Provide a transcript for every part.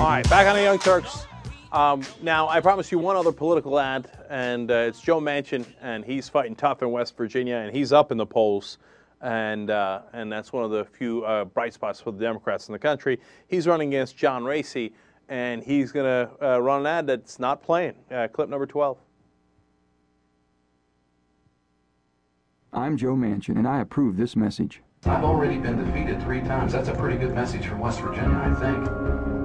All right, back on The Young Turks. Now, I promised you one other political ad, and it's Joe Manchin, and he's fighting tough in West Virginia, and he's up in the polls, and that's one of the few bright spots for the Democrats in the country. He's running against John Racy, and he's going to run an ad that's not playing. Clip number 12. I'm Joe Manchin, and I approve this message. I've already been defeated 3 times. That's a pretty good message from West Virginia, I think.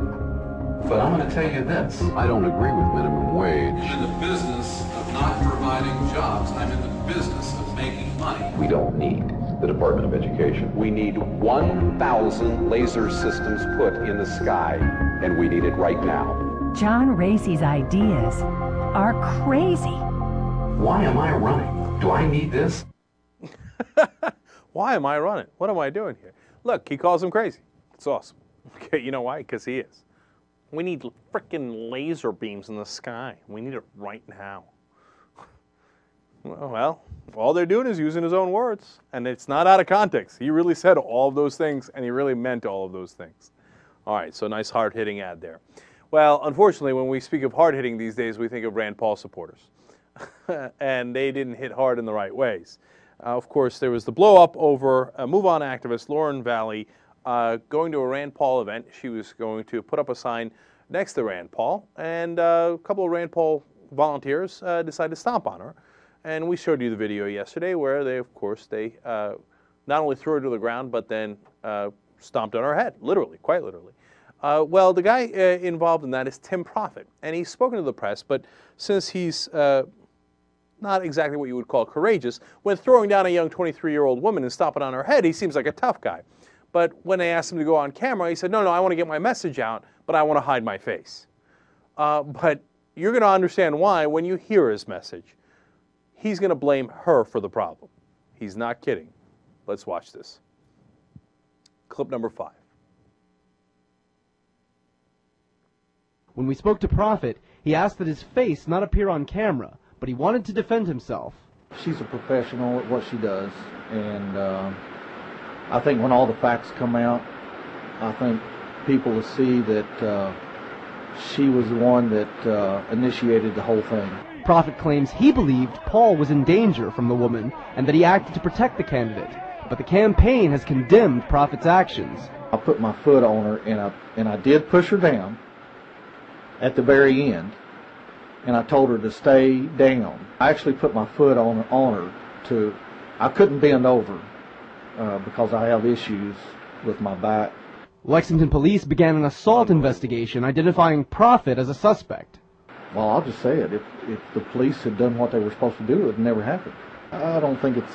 But I'm going to tell you this. I don't agree with minimum wage. I'm in the business of not providing jobs. I'm in the business of making money. We don't need the Department of Education. We need 1,000 laser systems put in the sky, and we need it right now. John Racy's ideas are crazy. Why am I running? Do I need this? Why am I running? What am I doing here? Look, he calls him crazy. It's awesome. Okay, you know why? Because he is. We need frickin' laser beams in the sky. We need it right now. Well, all they're doing is using his own words, and it's not out of context. He really said all of those things, and he really meant all of those things. All right, so nice hard-hitting ad there. Well, unfortunately, when we speak of hard-hitting these days, we think of Rand Paul supporters. And they didn't hit hard in the right ways. Of course, there was the blow-up over MoveOn activist Lauren Valley going to a Rand Paul event. She was going to put up a sign next to Rand Paul, and a couple of Rand Paul volunteers decided to stomp on her. And we showed you the video yesterday where they, of course, they not only threw her to the ground, but then stomped on her head, literally, quite literally. Well, the guy involved in that is Tim Proffitt, and he's spoken to the press, but since he's not exactly what you would call courageous, when throwing down a young 23-year-old woman and stomping on her head, he seems like a tough guy. But when they asked him to go on camera, he said, no, I want to get my message out, but I want to hide my face. But you're going to understand why when you hear his message. He's going to blame her for the problem. He's not kidding. Let's watch this. Clip number 5. When we spoke to Proffitt, he asked that his face not appear on camera, but he wanted to defend himself. She's a professional at what she does, and I think when all the facts come out, I think people will see that she was the one that initiated the whole thing. Proffitt claims he believed Paul was in danger from the woman and that he acted to protect the candidate, but the campaign has condemned Proffitt's actions. I put my foot on her, and I did push her down at the very end. And I told her to stay down. I actually put my foot on her to, I couldn't bend over because I have issues with my back. Lexington police began an assault investigation identifying Proffitt as a suspect. Well, I'll just say it. If the police had done what they were supposed to do, it would never happen. I don't think it's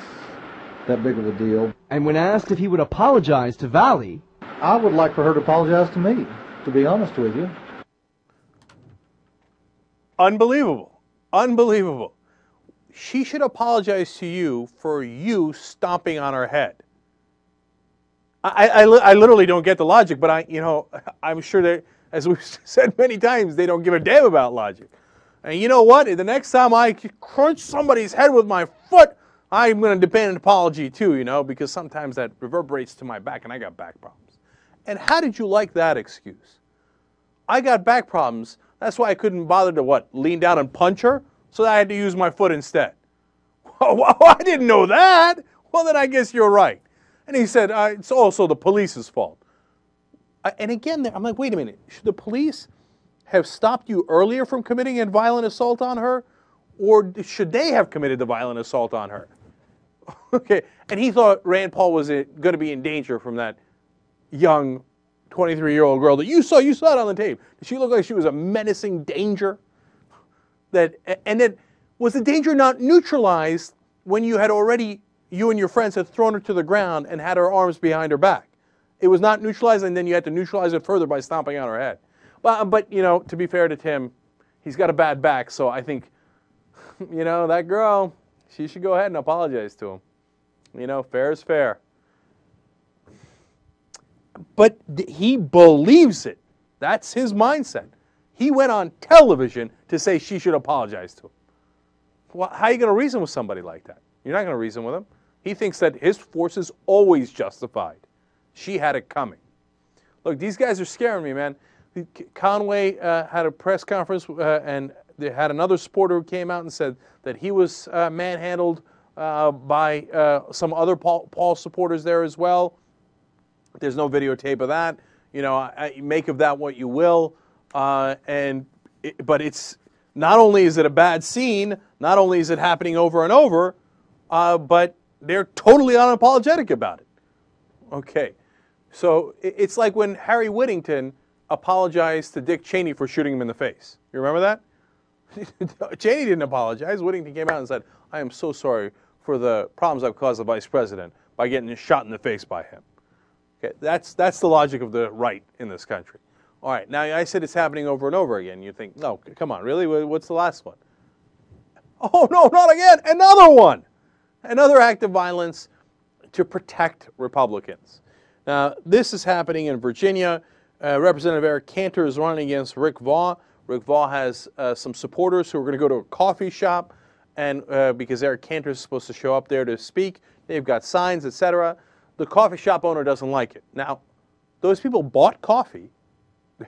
that big of a deal. And when asked if he would apologize to Valley, I would like for her to apologize to me, to be honest with you. Unbelievable. Unbelievable. She should apologize to you for you stomping on her head. I literally don't get the logic, but I'm sure that, as we've said many times, they don't give a damn about logic. And you know what? The next time I crunch somebody's head with my foot, I'm going to demand an apology too, you know, because sometimes that reverberates to my back, and I got back problems. And how did you like that excuse? I got back problems. That's why I couldn't bother to, what, lean down and punch her? So I had to use my foot instead. Well, I didn't know that. Well, then I guess you're right. And he said, it's also the police's fault. And again, I'm like, wait a minute. Should the police have stopped you earlier from committing a violent assault on her? Or should they have committed the violent assault on her? Okay. And he thought Rand Paul was going to be in danger from that young 23-year-old girl that you saw it on the tape. Did she look like she was a menacing danger? And then was the danger not neutralized when you had already, you and your friends had thrown her to the ground and had her arms behind her back? It was not neutralized, and then you had to neutralize it further by stomping on her head. But you know, to be fair to Tim, he's got a bad back, so I think, you know, that girl, she should go ahead and apologize to him. You know, fair is fair. But he believes it. That's his mindset. He went on television to say she should apologize to him. Well, how are you going to reason with somebody like that? You're not going to reason with him. He thinks that his force is always justified. She had it coming. Look, these guys are scaring me, man. Conway had a press conference, and they had another supporter who came out and said that he was manhandled by some other Paul supporters there as well. There's no videotape of that. You know, make of that what you will. But it's not only is it a bad scene, not only is it happening over and over, but they're totally unapologetic about it. Okay, so it's like when Harry Whittington apologized to Dick Cheney for shooting him in the face. You remember that? Cheney didn't apologize. Whittington came out and said, "I am so sorry for the problems I've caused the vice president by getting shot in the face by him." Okay, that's the logic of the right in this country. All right, now I said it's happening over and over again. You think, no, come on, really? What's the last one? Oh, no, not again. Another one. Another act of violence to protect Republicans. Now, this is happening in Virginia. Representative Eric Cantor is running against Rick Waugh. Rick Waugh has some supporters who are going to go to a coffee shop, and because Eric Cantor is supposed to show up there to speak. They've got signs, etc. The coffee shop owner doesn't like it. Now, those people bought coffee.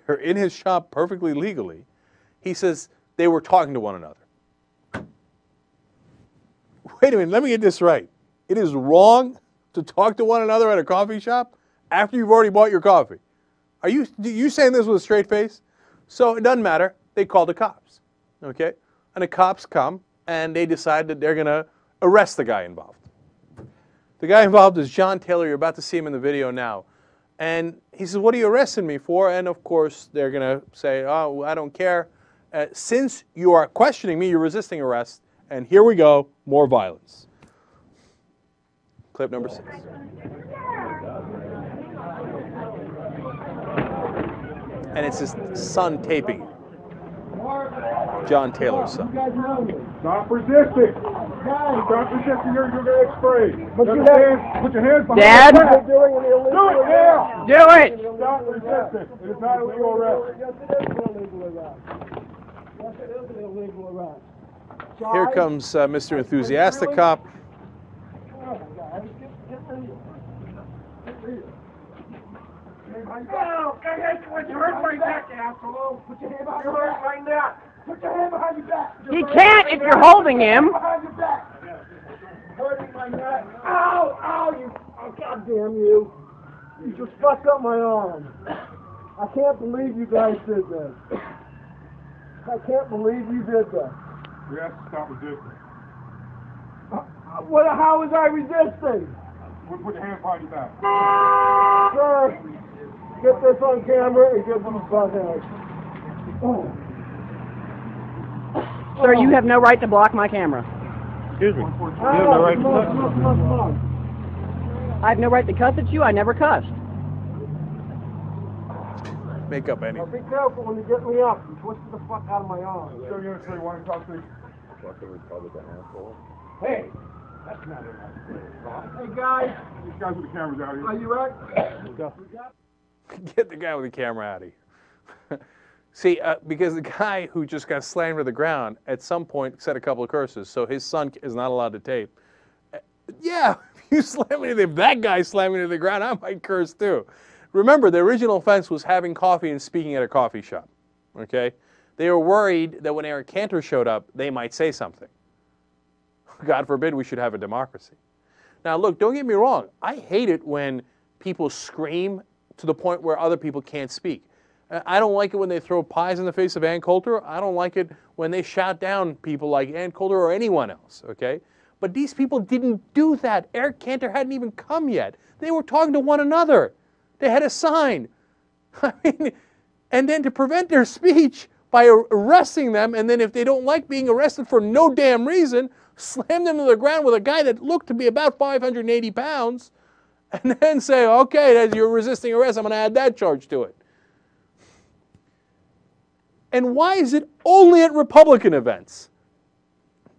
They're in his shop perfectly legally. He says they were talking to one another. Wait a minute, let me get this right. It is wrong to talk to one another at a coffee shop after you've already bought your coffee. Are you saying this with a straight face? So it doesn't matter. They call the cops, okay? And the cops come, and they decide that they're going to arrest the guy involved. The guy involved is John Taylor. You're about to see him in the video now. And he says, "What are you arresting me for?" And, of course, they're going to say, "Oh, I don't care. Since you are questioning me, you're resisting arrest." And here we go, more violence. Clip number 6. And it's his son taping, John Taylor's son. Stop resisting. Stop resisting. You're going to explain. Put your hands behind. Dad? Do it now. Do it. Stop resisting. It's not a legal arrest. Yes, it is an illegal arrest. Yes, it is an illegal arrest. Here comes Mr. Enthusiastic Cop. No, I hate you when you hurt my neck, asshole. Put your hand behind your neck. Put your hand behind your back. He can't if you're holding him. Behind your back. Hurting my neck. Ow, ow, you. Oh, goddamn you. You just fucked up my arm. I can't believe you guys did this. I can't believe you did this. You have to stop resisting. What? How was I resisting? Put your hand behind your back. Sir. Get this on camera and get them a butt out. Oh. Sir, you have no right to block my camera. Excuse me. You have no right to cuss. I have no right to cuss at you. I never cussed. Make up any. Now be careful when you get me up. You twisted the fuck out of my arm. So you actually want to talk to me? Fucking Republican asshole. Hey! That's not right. Hey guys! These guys with the cameras out here. Are you right? Let's go. Get the guy with the camera out of here. See, because the guy who just got slammed to the ground at some point said a couple of curses, so his son is not allowed to tape. Yeah, if you slam me, if that guy slammed me to the ground, I might curse too. Remember, the original offense was having coffee and speaking at a coffee shop. Okay, they were worried that when Eric Cantor showed up, they might say something. God forbid we should have a democracy. Now, look, don't get me wrong. I hate it when people scream to the point where other people can't speak. I don't like it when they throw pies in the face of Ann Coulter. I don't like it when they shout down people like Ann Coulter or anyone else, okay? But these people didn't do that. Eric Cantor hadn't even come yet. They were talking to one another. They had a sign. I mean, and then to prevent their speech by arresting them, and then if they don't like being arrested for no damn reason, slam them to the ground with a guy that looked to be about 580 pounds, and then say, okay, you're resisting arrest, I'm going to add that charge to it. And why is it only at Republican events?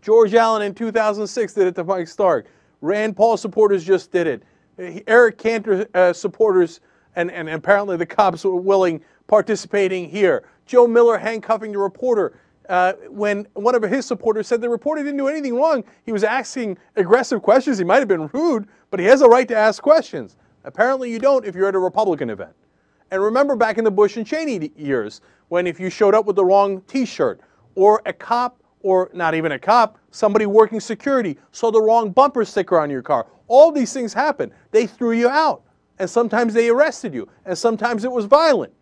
George Allen in 2006 did it to Mike Stark. Rand Paul supporters just did it. Eric Cantor supporters, and apparently the cops were willing, participating here. Joe Miller handcuffing the reporter when one of his supporters said the reporter didn't do anything wrong. He was asking aggressive questions. He might have been rude, but he has a right to ask questions. Apparently you don't if you're at a Republican event. And remember back in the Bush and Cheney years, when if you showed up with the wrong T-shirt, or a cop, or not even a cop, somebody working security saw the wrong bumper sticker on your car. All these things happened. They threw you out. And sometimes they arrested you. And sometimes it was violent.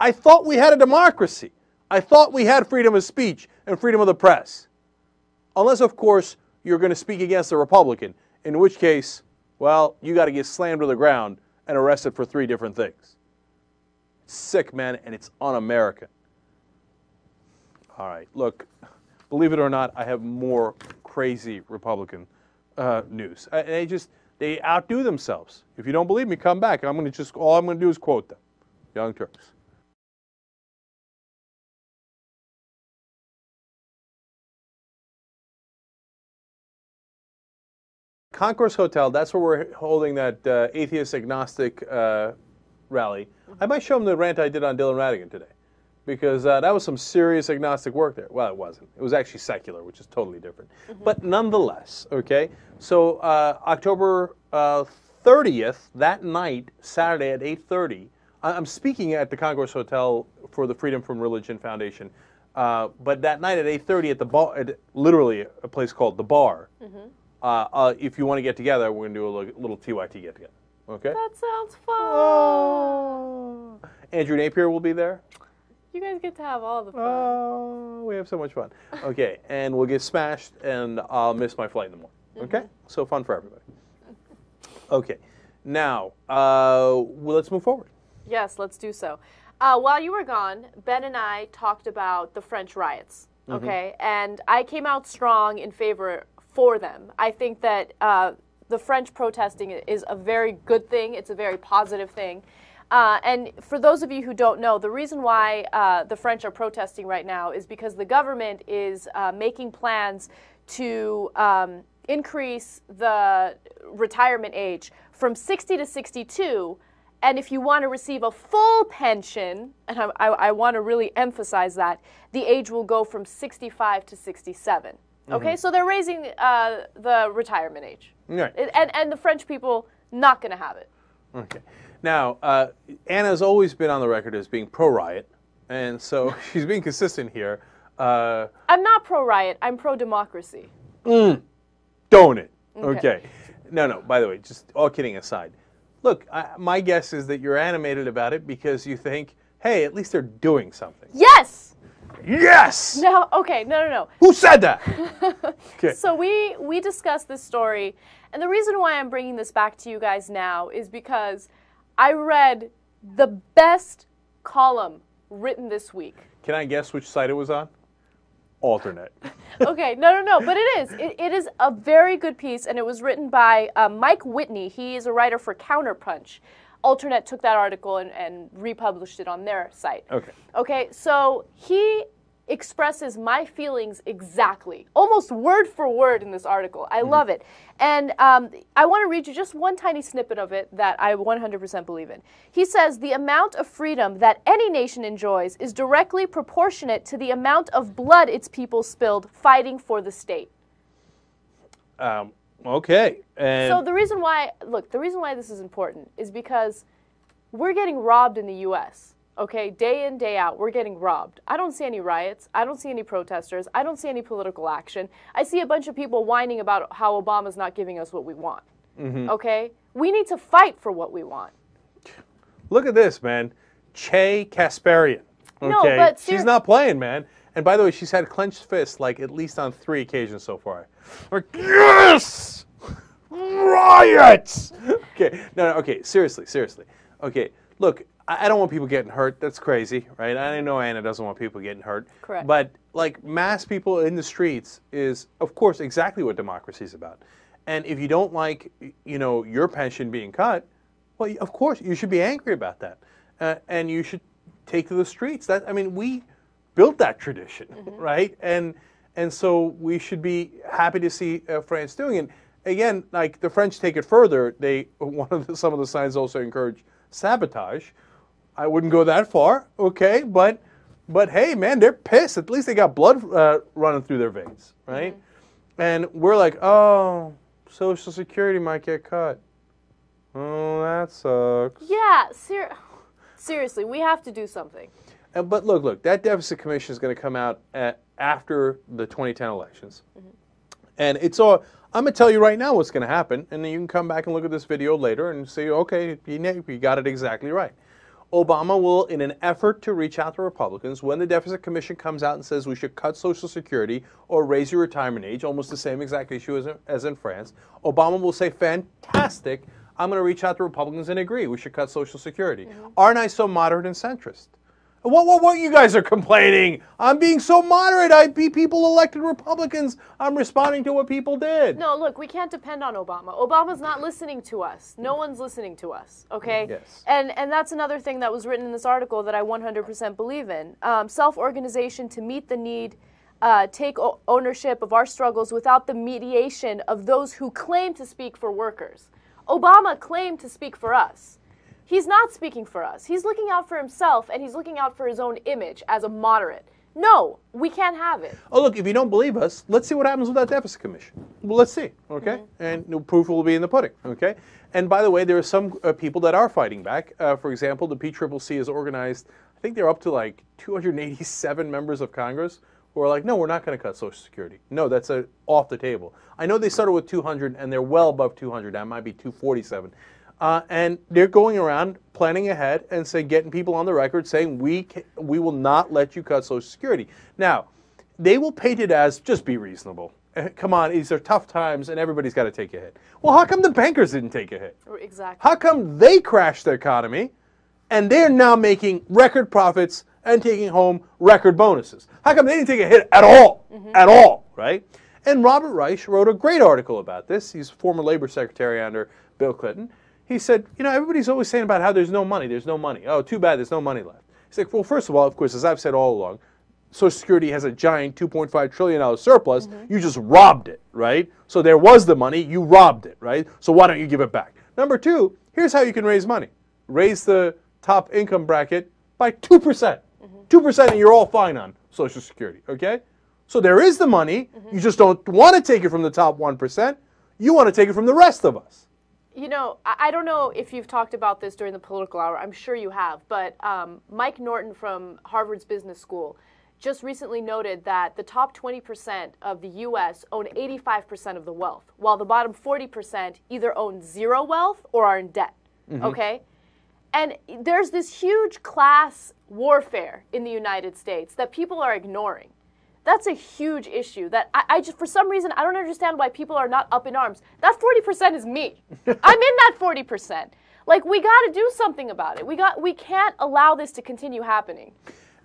I thought we had a democracy. I thought we had freedom of speech and freedom of the press. Unless, of course, you're going to speak against a Republican, in which case, well, you got to get slammed to the ground and arrested for 3 different things. Sick, man, and it's un-American. All right, look, believe it or not, I have more crazy Republican news. They outdo themselves. If you don't believe me, come back. All I'm going to do is quote them. Young Turks. Concourse Hotel, that's where we're holding that atheist agnostic rally. I might show them the rant I did on Dylan Radigan today, because that was some serious agnostic work there. Well, it wasn't. It was actually secular, which is totally different. But nonetheless, okay? So October 30th, that night, Saturday at 8:30, I'm speaking at the Concourse Hotel for the Freedom from Religion Foundation. But that night at 8:30 at the bar, literally a place called The Bar, if you want to get together, we're going to do a little TYT get-together. Okay? That sounds fun! Oh. Andrew Napier will be there. You guys get to have all the fun. Oh, we have so much fun. Okay, and we'll get smashed, and I'll miss my flight in the morning. Okay? So fun for everybody. Okay, now, well, let's move forward. Yes, let's do so. While you were gone, Ben and I talked about the French riots, okay? And I came out strong in favor for them. I think that the French protesting is a very good thing. It's a very positive thing. And for those of you who don't know, the reason why the French are protesting right now is because the government is making plans to increase the retirement age from 60 to 62. And if you want to receive a full pension, and I want to really emphasize that, the age will go from 65 to 67. Okay, so they're raising the retirement age. Right. And the French people, not going to have it. Okay. Now, Anna's always been on the record as being pro-riot, and so she's being consistent here. I'm not pro-riot. I'm pro-democracy. Don't it. Okay. No, by the way, just all kidding aside. Look, my guess is that you're animated about it because you think, hey, at least they're doing something. Yes! Yes! No, okay, no. Who said that? Okay. So we discussed this story, and the reason why I'm bringing this back to you guys now is because I read the best column written this week. Can I guess which site it was on? Alternet. Okay, no, but it is. It is a very good piece, and it was written by Mike Whitney. He is a writer for Counterpunch. Alternet took that article and republished it on their site. Okay. Okay, so he expresses my feelings exactly, almost word for word in this article. I love it. And I want to read you just one tiny snippet of it that I 100% believe in. He says, the amount of freedom that any nation enjoys is directly proportionate to the amount of blood its people spilled fighting for the state. Okay. And so the reason why this is important is because we're getting robbed in the U.S., okay? Day in, day out, we're getting robbed. I don't see any riots. I don't see any protesters. I don't see any political action. I see a bunch of people whining about how Obama's not giving us what we want, okay? We need to fight for what we want. Look at this, man. Che Casparian, okay? No, but she's not playing, man. And by the way, she's had clenched fists, like, at least on 3 occasions so far. Like, yes! Riots! Okay, okay, seriously. Okay, look, I don't want people getting hurt. That's crazy, right? I know Anna doesn't want people getting hurt. Correct. But, like, mass people in the streets is, of course, exactly what democracy is about. And if you don't like, you know, your pension being cut, well, of course, you should be angry about that. And you should take to the streets. That, I mean, we built that tradition, right? And so we should be happy to see France doing it. Again, like the French take it further. Some of the signs also encourage sabotage. I wouldn't go that far, okay? But hey, man, they're pissed. At least they got blood running through their veins, right? And we're like, oh, Social Security might get cut. Oh, that sucks. Yeah, seriously. Seriously, we have to do something. But look, that deficit commission is going to come out after the 2010 elections. Mm-hmm. And it's all, I'm going to tell you right now what's going to happen, and then you can come back and look at this video later and say, okay, you got it exactly right. Obama will, in an effort to reach out to Republicans, when the Deficit Commission comes out and says we should cut Social Security or raise your retirement age, almost the same exact issue as in France, Obama will say, fantastic, I'm going to reach out to Republicans and agree we should cut Social Security. Mm-hmm. Aren't I so moderate and centrist? What, you guys are complaining? I'm being so moderate. People elected Republicans. I'm responding to what people did. No, look, we can't depend on Obama. Obama's not listening to us. No one's listening to us, okay? Yes. And that's another thing that was written in this article that I 100% believe in. Self-organization to meet the need, take ownership of our struggles without the mediation of those who claim to speak for workers. Obama claimed to speak for us. He's not speaking for us. He's looking out for himself, and he's looking out for his own image as a moderate. No, we can't have it. Oh, look, if you don't believe us, let's see what happens with that deficit commission. Well, let's see, okay? Mm-hmm. And the proof will be in the pudding, okay? And by the way, there are some people that are fighting back. For example, the PCCC is organized, I think they're up to like 287 members of Congress who are like, no, we're not going to cut Social Security. No, that's off the table. I know they started with 200, and they're well above 200. That might be 247. And they're going around planning ahead and getting people on the record saying we will not let you cut Social Security. Now, they will paint it as just be reasonable. Come on, these are tough times and everybody's got to take a hit. Well, how come the bankers didn't take a hit? Exactly. How come they crashed their economy and they're now making record profits and taking home record bonuses? How come they didn't take a hit at all? Mm-hmm. At all, right? And Robert Reich wrote a great article about this. He's former labor secretary under Bill Clinton. He said, you know, everybody's always saying about how there's no money, Oh, too bad, there's no money left. He's like, well, first of all, of course, as I've said all along, Social Security has a giant $2.5 trillion surplus. Mm-hmm. You just robbed it, right? So there was the money, you robbed it, right? So why don't you give it back? Number two, here's how you can raise money. Raise the top income bracket by 2%. Mm-hmm. 2% and you're all fine on Social Security, okay? So there is the money. Mm-hmm. You just don't want to take it from the top 1%. You want to take it from the rest of us. You know, I don't know if you've talked about this during the political hour. I'm sure you have. But Mike Norton from Harvard's Business School just recently noted that the top 20% of the U.S. own 85% of the wealth, while the bottom 40% either own zero wealth or are in debt. Mm-hmm. Okay? And there's this huge class warfare in the United States that people are ignoring. That's a huge issue that I just, for some reason, I don't understand why people are not up in arms. That 40% is me. I'm in that 40%. Like, we got to do something about it. We can't allow this to continue happening.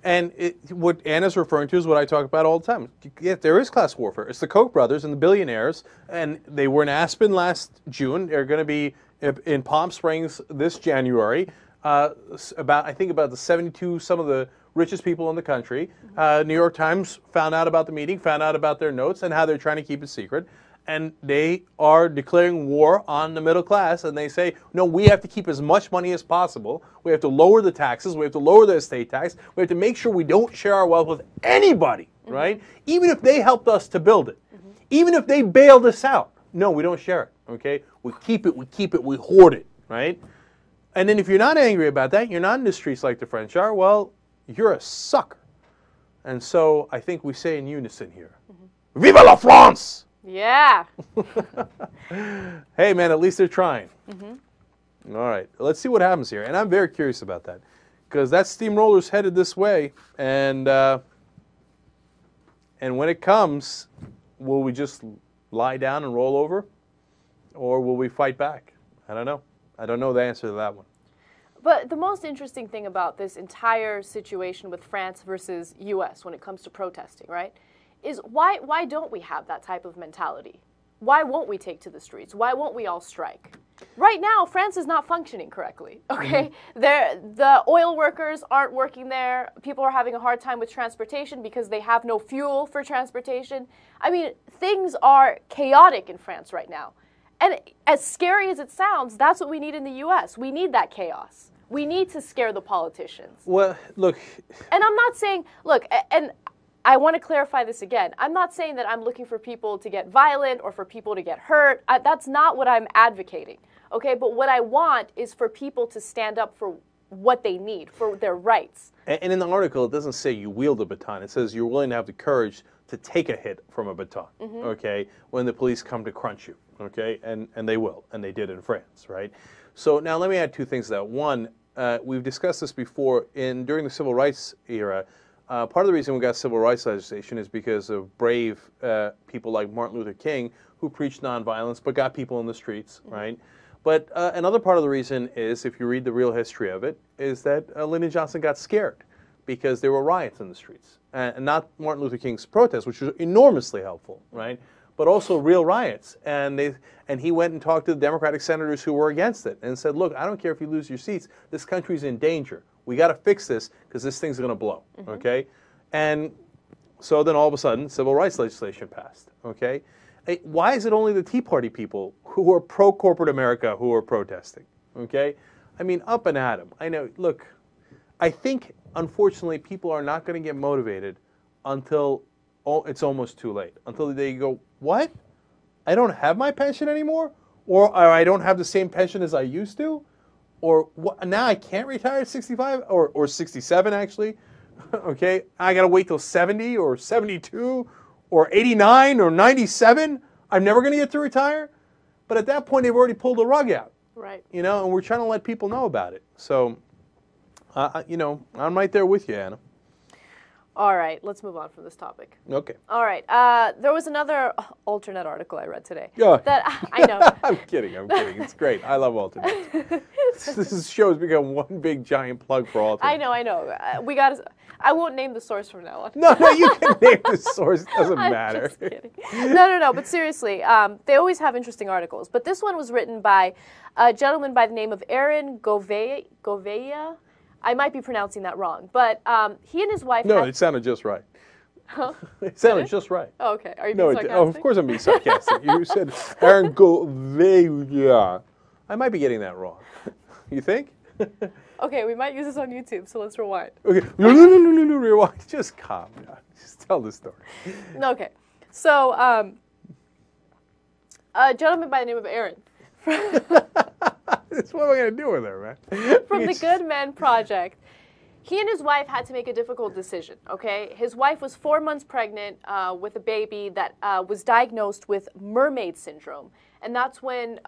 And what Anna's referring to is what I talk about all the time. Yeah, there is class warfare. It's the Koch brothers and the billionaires, and they were in Aspen last June. They're going to be in Palm Springs this January. I think about the 72, some of the richest people in the country. New York Times found out about the meeting, found out about their notes and how they're trying to keep it secret. And they are declaring war on the middle class. And they say, no, we have to keep as much money as possible. We have to lower the taxes. We have to lower the estate tax. We have to make sure we don't share our wealth with anybody, mm-hmm. right? Even if they helped us to build it. Mm-hmm. Even if they bailed us out. No, we don't share it, okay? We keep it, we hoard it, right? And then if you're not angry about that, you're not in the streets like the French are, well, you're a sucker. And so I think we say in unison here, mm-hmm. Vive la France! Yeah. Hey, man, at least they're trying. Mm-hmm. All right, let's see what happens here. And I'm very curious about that because that steamroller's headed this way. And when it comes, will we just lie down and roll over? Or will we fight back? I don't know. I don't know the answer to that one. But the most interesting thing about this entire situation with France versus U.S. when it comes to protesting, right, is why don't we have that type of mentality? Why won't we take to the streets? Why won't we all strike? Right now, France is not functioning correctly, okay? The oil workers aren't working there. People are having a hard time with transportation because they have no fuel for transportation. I mean, things are chaotic in France right now. And as scary as it sounds, that's what we need in the U.S. We need that chaos. We need to scare the politicians. Well, look. And I'm not saying, look, and I want to clarify this again. I'm not saying that I'm looking for people to get violent or for people to get hurt. That's not what I'm advocating, okay? But what I want is for people to stand up for what they need for their rights. And in the article, it doesn't say you wield a baton. It says you're willing to have the courage to take a hit from a baton, okay, when the police come to crunch you, okay? And they will, and they did in France, right? So now let me add two things to that. One, we've discussed this before. During the Civil Rights era, part of the reason we got civil rights legislation is because of brave people like Martin Luther King, who preached nonviolence but got people in the streets, right? But another part of the reason is, if you read the real history of it, is that Lyndon Johnson got scared because there were riots in the streets. And not Martin Luther King's protests, which was enormously helpful, right? But also real riots. And he went and talked to the Democratic senators who were against it and said, look, I don't care if you lose your seats. This country's in danger. We got to fix this because this thing's going to blow, okay? And so then all of a sudden, civil rights legislation passed, okay? Why is it only the Tea Party people who are pro-corporate America who are protesting, okay? I mean, up and at 'em. I know, look, I think, unfortunately, people are not going to get motivated until it's almost too late, until they go, what? I don't have my pension anymore? Or I don't have the same pension as I used to? Or what, now I can't retire at 65 or 67, actually, okay? I got to wait till 70 or 72 or 89 or 97, I'm never going to get to retire. But at that point, they've already pulled the rug out. Right. You know, and we're trying to let people know about it. So, you know, I'm right there with you, Anna. All right, let's move on from this topic. Okay. All right, there was another Alternet article I read today. Yeah. That I know. I'm kidding. It's great. I love Alternet. This show has become one big giant plug for Alternet. I know. We got. I won't name the source from now on. No, you can name the source. It doesn't matter. I'm just kidding. No. But seriously, they always have interesting articles. But this one was written by a gentleman by the name of Aaron Gouveia. I might be pronouncing that wrong, but he and his wife... No, it sounded just right. Huh? It sounded just right. Oh, okay. Are you being sarcastic? Oh, of course I'm being sarcastic. You said Aaron Gouveia. I might be getting that wrong. You think? Okay, we might use this on YouTube, so let's rewind. Okay. No, rewind. Just calm down. Just tell the story. Okay. So, a gentleman by the name of Aaron... That's what we're going to do with her, man. From the Good Men Project. He and his wife had to make a difficult decision, okay? His wife was 4 months pregnant with a baby that was diagnosed with mermaid syndrome. And that's when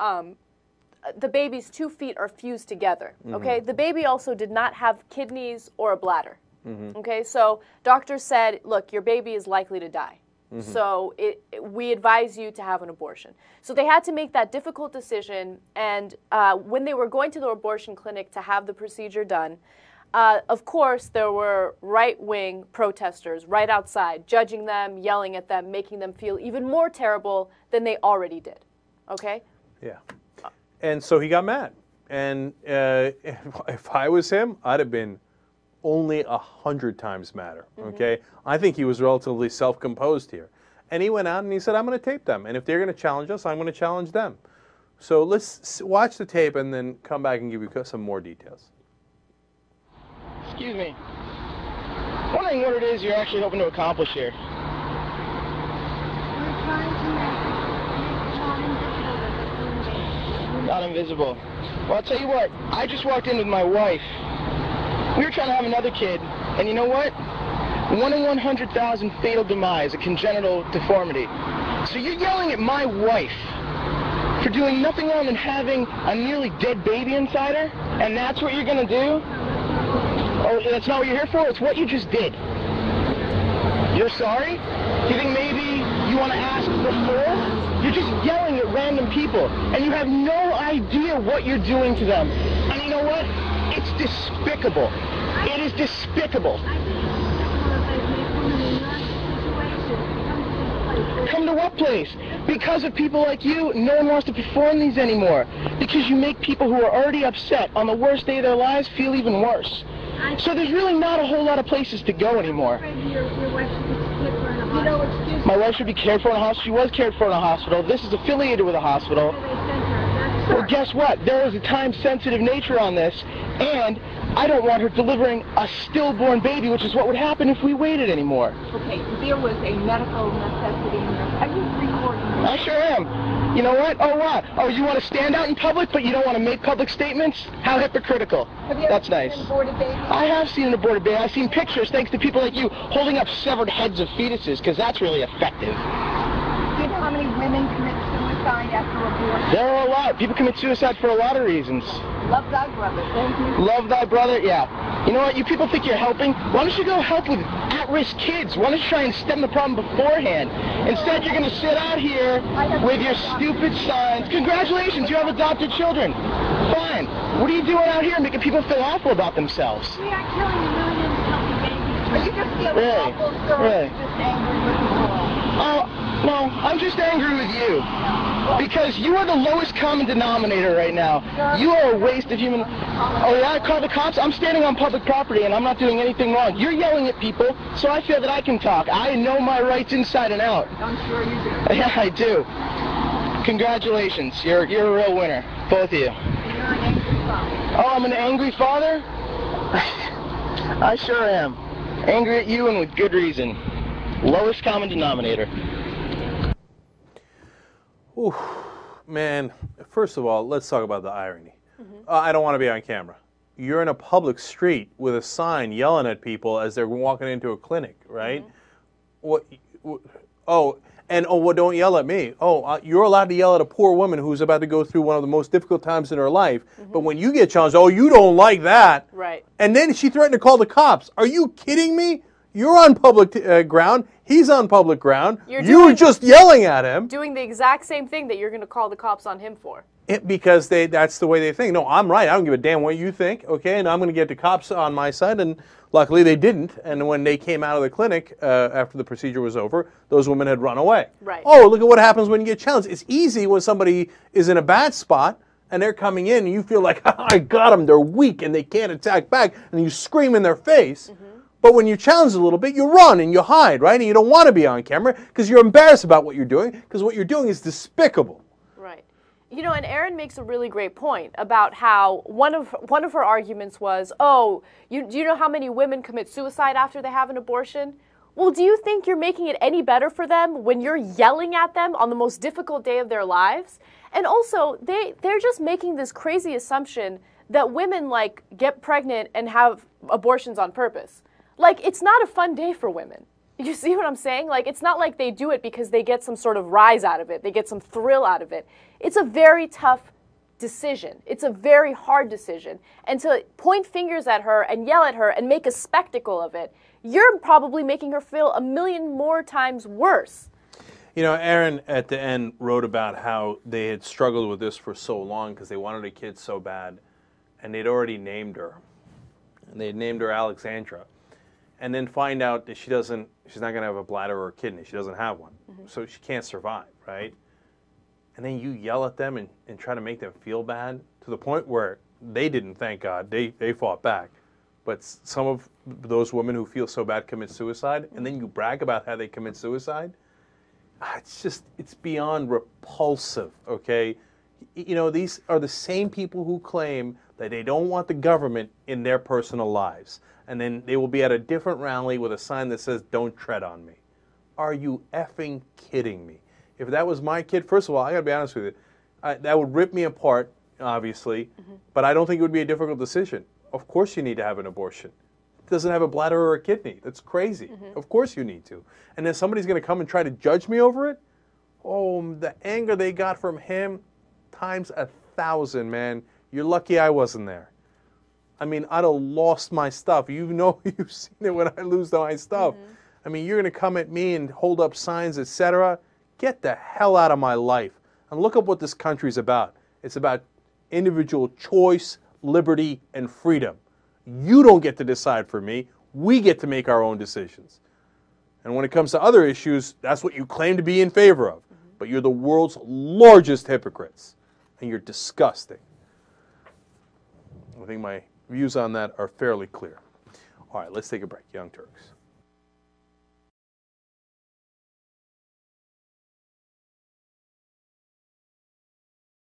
the baby's 2 feet are fused together, okay? The baby also did not have kidneys or a bladder, okay? So doctors said, look, your baby is likely to die. So we advise you to have an abortion. So they had to make that difficult decision, and when they were going to the abortion clinic to have the procedure done, of course there were right-wing protesters right outside, judging them, yelling at them, making them feel even more terrible than they already did. Okay? Yeah. And so he got mad. And if I was him, I'd have been... only 100 times madder, okay? I think he was relatively self-composed here. And he went out and he said, I'm going to tape them. And if they're going to challenge us, I'm going to challenge them. So let's watch the tape and then come back and give you some more details. Excuse me. Wondering what it is you're actually hoping to accomplish here. We're trying to make the child invisible. Not invisible. Well, I'll tell you what. I just walked in with my wife. We were trying to have another kid, and you know what? 1 in 100,000 fatal demise, a congenital deformity. So you're yelling at my wife for doing nothing more than having a nearly dead baby inside her? And that's what you're gonna do? Oh, that's not what you're here for? It's what you just did. You're sorry? You think maybe you want to ask before? You're just yelling at random people, and you have no idea what you're doing to them. And you know what? It's despicable. It is despicable. Come to what place? Because of people like you, no one wants to perform these anymore. Because you make people who are already upset on the worst day of their lives feel even worse. So there's really not a whole lot of places to go anymore. My wife should be cared for in a hospital. She was cared for in a hospital. This is affiliated with a hospital. Well, guess what? There is a time-sensitive nature on this, and I don't want her delivering a stillborn baby, which is what would happen if we waited anymore. Okay, there was a medical necessity in there. Are you recording this? I sure am. You know what? Oh, what? Oh, you want to stand out in public, but you don't want to make public statements? How hypocritical. That's nice. Have you ever seen an aborted baby? I have seen an aborted baby. I've seen pictures, thanks to people like you, holding up severed heads of fetuses, because that's really effective. Do you know how many women commit suicide after abortion? There are a lot. People commit suicide for a lot of reasons. Love thy brother. Thank you. Love thy brother, yeah. You know what? You people think you're helping. Why don't you go help with at-risk kids? Why don't you try and stem the problem beforehand? Instead, you're going to sit out here with your stupid signs. Congratulations, you have adopted children. Fine. What are you doing out here making people feel awful about themselves? We are killing millions of healthy babies. Are you just feeling awful, sir? Really? Just angry with the world? No, I'm just angry with you. Because you are the lowest common denominator right now. You are a waste of human... Oh, yeah, I call the cops? I'm standing on public property and I'm not doing anything wrong. You're yelling at people, so I feel that I can talk. I know my rights inside and out. I'm sure you do. Yeah, I do. Congratulations. You're a real winner. Both of you. And you're an angry father. Oh, I'm an angry father? I sure am. Angry at you and with good reason. Lowest common denominator. Ooh, man, first of all, let's talk about the irony. Mm-hmm. I don't want to be on camera. You're in a public street with a sign yelling at people as they're walking into a clinic, right? Mm-hmm. Well, don't yell at me. You're allowed to yell at a poor woman who's about to go through one of the most difficult times in her life, mm-hmm. but when you get challenged, oh, you don't like that. Right. And then she threatened to call the cops. Are you kidding me? You're on public ground. He's on public ground. You were just yelling at him. Doing the exact same thing that you're going to call the cops on him for. Because that's the way they think. No, I'm right. I don't give a damn what you think. Okay, and I'm going to get the cops on my side. And luckily they didn't. And when they came out of the clinic after the procedure was over, those women had run away. Right. Oh, look at what happens when you get challenged. It's easy when somebody is in a bad spot. And they're coming in and you feel like, I got them. They're weak and they can't attack back. And you scream in their face. Mm-hmm. But when you're challenged a little bit, you run and you hide, right? And you don't want to be on camera because you're embarrassed about what you're doing because what you're doing is despicable. Right. You know, and Aaron makes a really great point about how one of her arguments was, oh, do you know how many women commit suicide after they have an abortion? Well, do you think you're making it any better for them when you're yelling at them on the most difficult day of their lives? And also, they're just making this crazy assumption that women, like, get pregnant and have abortions on purpose. Like, it's not a fun day for women. You see what I'm saying? Like, it's not like they do it because they get some sort of rise out of it. They get some thrill out of it. It's a very tough decision. It's a very hard decision. And to point fingers at her and yell at her and make a spectacle of it, you're probably making her feel a million more times worse. You know, Aaron at the end wrote about how they had struggled with this for so long because they wanted a kid so bad, and they'd already named her. And they had named her Alexandra. And then find out that she's not going to have a bladder or a kidney. She doesn't have one. Mm-hmm. So she can't survive, right? And then you yell at them and try to make them feel bad to the point where they didn't, thank God. They fought back. But some of those women who feel so bad commit suicide, and then you brag about how they commit suicide. It's beyond repulsive, okay? You know, these are the same people who claim that they don't want the government in their personal lives. And then they will be at a different rally with a sign that says, "Don't tread on me." Are you effing kidding me? If that was my kid, first of all, I gotta be honest with you, that would rip me apart, obviously, mm-hmm. but I don't think it would be a difficult decision. Of course you need to have an abortion. It doesn't have a bladder or a kidney. That's crazy. Mm-hmm. Of course you need to. And then somebody's gonna come and try to judge me over it? Oh, the anger they got from him times 1,000, man. You're lucky I wasn't there. I mean, I'd have lost my stuff. You know, you've seen it when I lose my stuff. Mm-hmm. I mean, you're going to come at me and hold up signs, etc. Get the hell out of my life. And look up what this country's about. It's about individual choice, liberty, and freedom. You don't get to decide for me. We get to make our own decisions. And when it comes to other issues, that's what you claim to be in favor of. Mm-hmm. But you're the world's largest hypocrites. And you're disgusting. I think my views on that are fairly clear. All right, let's take a break. Young Turks.